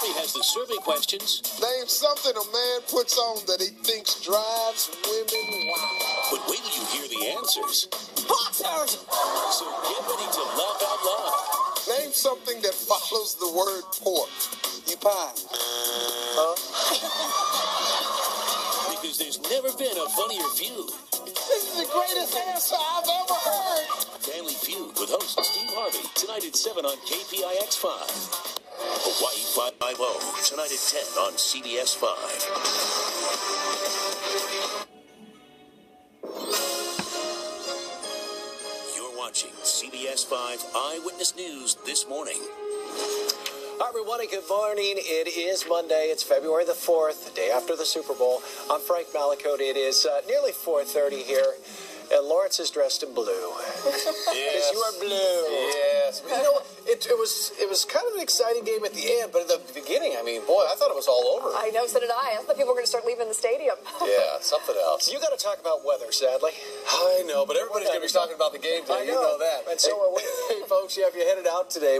Harvey has the survey questions. Name something a man puts on that he thinks drives women wild. But wait till you hear the answers. Boxers! So get ready to laugh out loud. Name something that follows the word pork. You pie. Huh? Because there's never been a funnier feud. This is the greatest answer I've ever heard. Family Feud with host Steve Harvey. Tonight at 7 on KPIX-5. Hawaii Five-0, tonight at 10 on CBS 5. You're watching CBS 5 Eyewitness News This Morning. Hi, everyone, and good morning. It is Monday. It's February the 4th, the day after the Super Bowl. I'm Frank Mallicoat. It is nearly 4:30 here. And Lawrence is dressed in blue. Yes. You are blue. Yes. You know, it was kind of an exciting game at the end, but at the beginning, I mean, boy, I thought it was all over. I know, so did I. I thought people were going to start leaving the stadium. Yeah, something else. You got to talk about weather, sadly. I know, but everybody's going to be talking about the game today. You know that. And so are we. Hey, folks, yeah, if you're headed out today...